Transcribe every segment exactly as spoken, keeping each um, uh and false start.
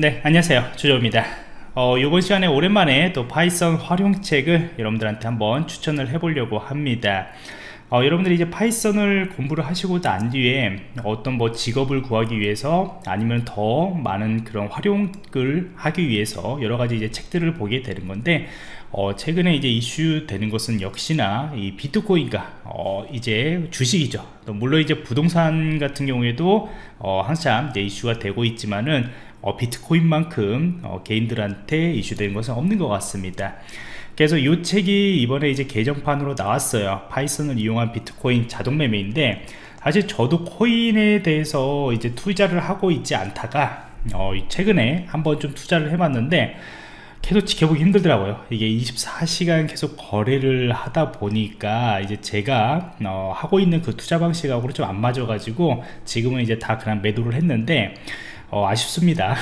네, 안녕하세요. 주저우입니다. 어, 이번 시간에 오랜만에 또 파이썬 활용책을 여러분들한테 한번 추천을 해보려고 합니다. 어, 여러분들이 이제 파이썬을 공부를 하시고 난 뒤에 어떤 뭐 직업을 구하기 위해서 아니면 더 많은 그런 활용을 하기 위해서 여러가지 이제 책들을 보게 되는 건데, 어, 최근에 이제 이슈 되는 것은 역시나 이 비트코인과 어, 이제 주식이죠. 물론 이제 부동산 같은 경우에도 어, 한참 이제 이슈가 되고 있지만은 어, 비트코인만큼 어, 개인들한테 이슈되는 것은 없는 것 같습니다. 그래서 이 책이 이번에 이제 개정판으로 나왔어요. 파이썬을 이용한 비트코인 자동매매인데, 사실 저도 코인에 대해서 이제 투자를 하고 있지 않다가 어, 최근에 한번 좀 투자를 해봤는데 계속 지켜보기 힘들더라고요. 이게 이십사 시간 계속 거래를 하다 보니까 이제 제가 어, 하고 있는 그 투자 방식하고 좀 안 맞아가지고 지금은 이제 다 그냥 매도를 했는데, 어, 아쉽습니다.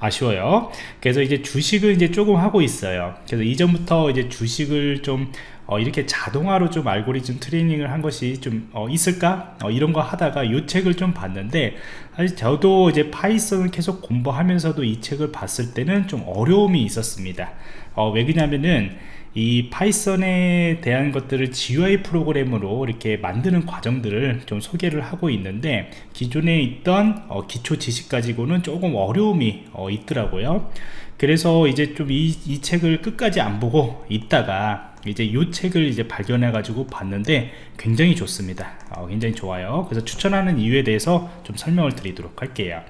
아쉬워요. 그래서 이제 주식을 이제 조금 하고 있어요. 그래서 이전부터 이제 주식을 좀 어, 이렇게 자동화로 좀 알고리즘 트레이닝을 한 것이 좀 어, 있을까? 어, 이런 거 하다가 이 책을 좀 봤는데, 사실 저도 이제 파이썬을 계속 공부하면서도 이 책을 봤을 때는 좀 어려움이 있었습니다. 어, 왜 그러냐면은 이 파이썬에 대한 것들을 지유아이 프로그램으로 이렇게 만드는 과정들을 좀 소개를 하고 있는데, 기존에 있던 어, 기초 지식 가지고는 조금 어려움이 어, 있더라고요. 그래서 이제 좀 이 이 책을 끝까지 안 보고 있다가 이제 이 책을 이제 발견해 가지고 봤는데 굉장히 좋습니다. 어, 굉장히 좋아요. 그래서 추천하는 이유에 대해서 좀 설명을 드리도록 할게요.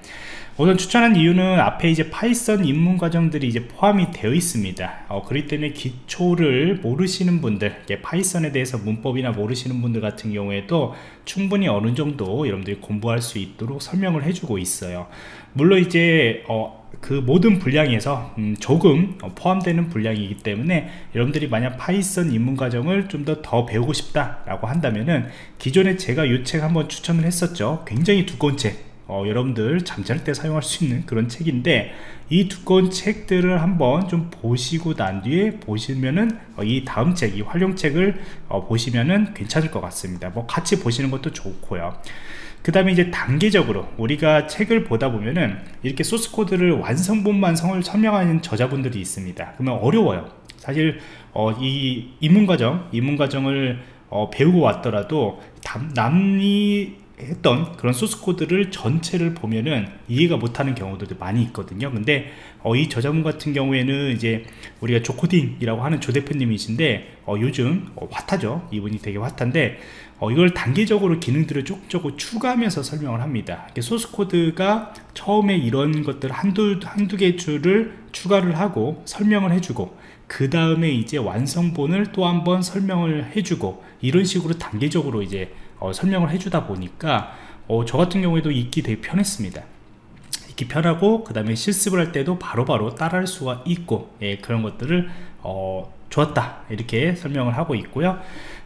우선 추천한 이유는 앞에 이제 파이썬 입문 과정들이 이제 포함이 되어 있습니다. 어, 그렇기 때문에 기초를 모르시는 분들, 파이썬에 대해서 문법이나 모르시는 분들 같은 경우에도 충분히 어느 정도 여러분들이 공부할 수 있도록 설명을 해주고 있어요. 물론 이제 어, 그 모든 분량에서 음, 조금 포함되는 분량이기 때문에 여러분들이 만약 파이썬 입문 과정을 좀 더 더 배우고 싶다라고 한다면은, 기존에 제가 이 책 한번 추천을 했었죠. 굉장히 두꺼운 책. 어, 여러분들 잠잘 때 사용할 수 있는 그런 책인데, 이 두꺼운 책들을 한번 좀 보시고 난 뒤에 보시면은 어, 이 다음 책, 이 활용책을 어, 보시면은 괜찮을 것 같습니다. 뭐 같이 보시는 것도 좋고요. 그 다음에 이제 단계적으로 우리가 책을 보다 보면은 이렇게 소스코드를 완성본만 성을 설명하는 저자분들이 있습니다. 그러면 어려워요. 사실 어, 이 입문과정, 입문과정을 어, 배우고 왔더라도 남, 남이 했던 그런 소스코드를 전체를 보면은 이해가 못하는 경우들도 많이 있거든요. 근데 어, 이 저자분 같은 경우에는 이제 우리가 조코딩이라고 하는 조 대표님이신데, 어, 요즘 어, 핫하죠. 이분이 되게 핫한데, 어, 이걸 단계적으로 기능들을 조금 조금 추가하면서 설명을 합니다. 소스코드가 처음에 이런 것들 한두 한두 개 줄을 추가를 하고 설명을 해주고, 그 다음에 이제 완성본을 또 한번 설명을 해주고, 이런 식으로 단계적으로 이제 어, 설명을 해주다 보니까 어, 저 같은 경우에도 읽기 되게 편했습니다. 읽기 편하고, 그 다음에 실습을 할 때도 바로바로 따라할 수가 있고, 예, 그런 것들을 어, 좋았다 이렇게 설명을 하고 있고요.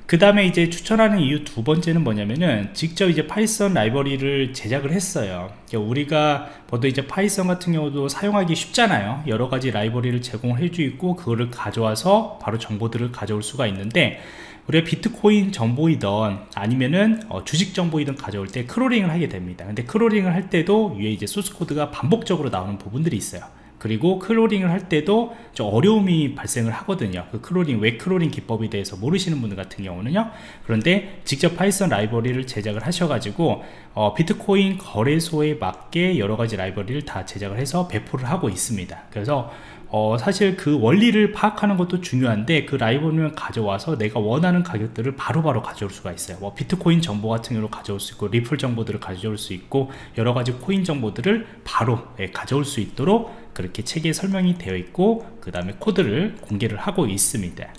그 다음에 이제 추천하는 이유 두 번째는 뭐냐면은, 직접 이제 파이썬 라이브러리를 제작을 했어요. 우리가 보통 이제 파이썬 같은 경우도 사용하기 쉽잖아요. 여러 가지 라이브러리를 제공을 해주고, 그거를 가져와서 바로 정보들을 가져올 수가 있는데, 우리가 비트코인 정보이던 아니면은 어, 주식 정보이던 가져올 때 크롤링을 하게 됩니다. 근데 크롤링을 할 때도 위에 이제 소스코드가 반복적으로 나오는 부분들이 있어요. 그리고 크롤링을 할 때도 좀 어려움이 발생을 하거든요. 그 크롤링, 웹 크롤링 기법에 대해서 모르시는 분들 같은 경우는요. 그런데 직접 파이썬 라이브러리를 제작을 하셔가지고 어, 비트코인 거래소에 맞게 여러 가지 라이브러리를 다 제작을 해서 배포를 하고 있습니다. 그래서 어, 사실 그 원리를 파악하는 것도 중요한데, 그 라이브러리를 가져와서 내가 원하는 가격들을 바로바로 가져올 수가 있어요. 뭐 비트코인 정보 같은 경우로 가져올 수 있고, 리플 정보들을 가져올 수 있고, 여러 가지 코인 정보들을 바로 예, 가져올 수 있도록 그렇게 책에 설명이 되어 있고, 그 다음에 코드를 공개를 하고 있습니다.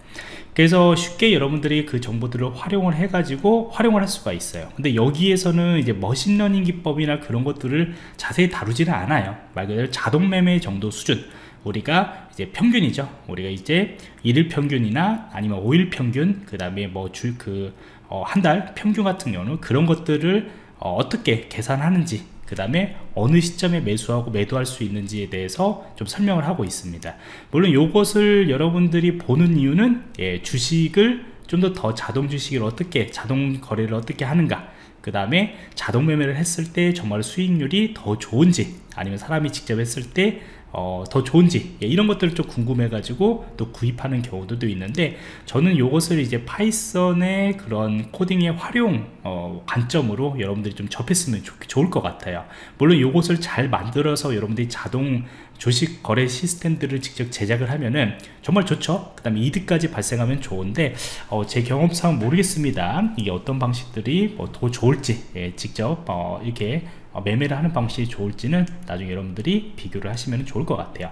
그래서 쉽게 여러분들이 그 정보들을 활용을 해 가지고 활용을 할 수가 있어요. 근데 여기에서는 이제 머신러닝 기법이나 그런 것들을 자세히 다루지는 않아요. 말 그대로 자동 매매 정도 수준, 우리가 이제 평균이죠. 우리가 이제 일일 평균이나 아니면 오일 평균, 그 다음에 뭐 줄 그 어 한 달 평균 같은 경우는 그런 것들을 어 어떻게 계산하는지, 그 다음에 어느 시점에 매수하고 매도할 수 있는지에 대해서 좀 설명을 하고 있습니다. 물론 이것을 여러분들이 보는 이유는 예, 주식을 좀 더 더 자동 주식을 어떻게, 자동 거래를 어떻게 하는가, 그 다음에 자동 매매를 했을 때 정말 수익률이 더 좋은지 아니면 사람이 직접 했을 때 어, 더 좋은지, 예, 이런 것들을 좀 궁금해 가지고 또 구입하는 경우도 있는데, 저는 요것을 이제 파이썬의 그런 코딩의 활용 어, 관점으로 여러분들이 좀 접했으면 좋, 좋을 것 같아요. 물론 요것을 잘 만들어서 여러분들이 자동 주식 거래 시스템들을 직접 제작을 하면은 정말 좋죠. 그 다음에 이득까지 발생하면 좋은데, 어, 제 경험상 모르겠습니다. 이게 어떤 방식들이 뭐 더 좋을지, 예, 직접 어, 이렇게 매매를 하는 방식이 좋을지는 나중에 여러분들이 비교를 하시면 좋을 것 같아요.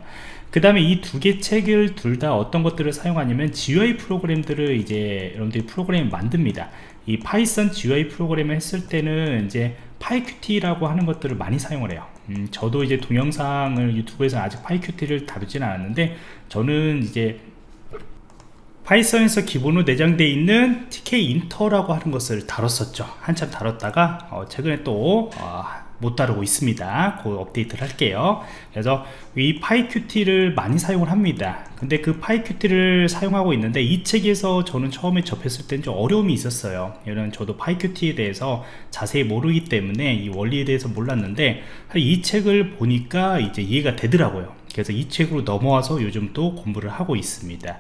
그 다음에 이 두 개 책을 둘 다 어떤 것들을 사용하냐면 지유아이 프로그램들을 이제 여러분들이 프로그램을 만듭니다. 이 파이썬 지유아이 프로그램을 했을 때는 이제 파이큐티라고 하는 것들을 많이 사용을 해요. 음, 저도 이제 동영상을 유튜브에서 아직 파이큐티를 다루진 않았는데, 저는 이제 파이썬에서 기본으로 내장되어 있는 tkinter라고 하는 것을 다뤘었죠. 한참 다뤘다가 어, 최근에 또 어, 못 다루고 있습니다. 그 업데이트를 할게요. 그래서 이 파이큐티를 많이 사용을 합니다. 근데 그 파이큐티를 사용하고 있는데, 이 책에서 저는 처음에 접했을 때는 좀 어려움이 있었어요. 이런 저도 파이큐티에 대해서 자세히 모르기 때문에 이 원리에 대해서 몰랐는데, 이 책을 보니까 이제 이해가 되더라고요. 그래서 이 책으로 넘어와서 요즘 또 공부를 하고 있습니다.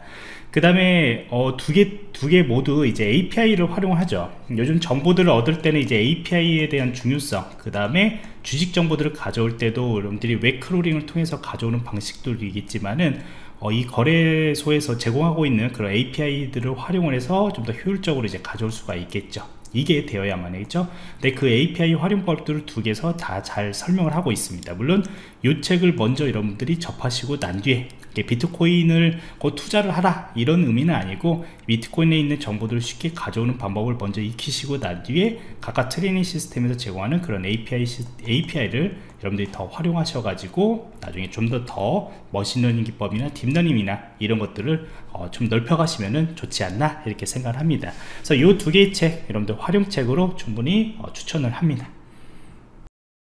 그 다음에 어, 두 개, 두 개 모두 이제 에이피아이를 활용하죠. 요즘 정보들을 얻을 때는 이제 에이피아이에 대한 중요성, 그 다음에 주식 정보들을 가져올 때도 여러분들이 웹크롤링을 통해서 가져오는 방식도 있겠지만은, 어, 이 거래소에서 제공하고 있는 그런 에이피아이들을 활용을 해서 좀 더 효율적으로 이제 가져올 수가 있겠죠. 이게 되어야만 하겠죠. 근데 그 에이피아이 활용법들을 두 개서 다 잘 설명을 하고 있습니다. 물론 이 책을 먼저 여러분들이 접하시고 난 뒤에 비트코인을 곧 투자를 하라 이런 의미는 아니고, 비트코인에 있는 정보들을 쉽게 가져오는 방법을 먼저 익히시고 난 뒤에 각각 트레이닝 시스템에서 제공하는 그런 에이피아이, 에이피아이를 여러분들이 더 활용하셔 가지고 나중에 좀 더 더 머신러닝 기법이나 딥러닝이나 이런 것들을 어, 좀 넓혀 가시면은 좋지 않나 이렇게 생각을 합니다. 그래서 이 두 개의 책, 여러분들 활용책으로 충분히 어, 추천을 합니다.